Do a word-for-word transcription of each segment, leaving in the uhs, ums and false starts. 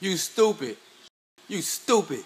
You stupid. You stupid.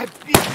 Happy.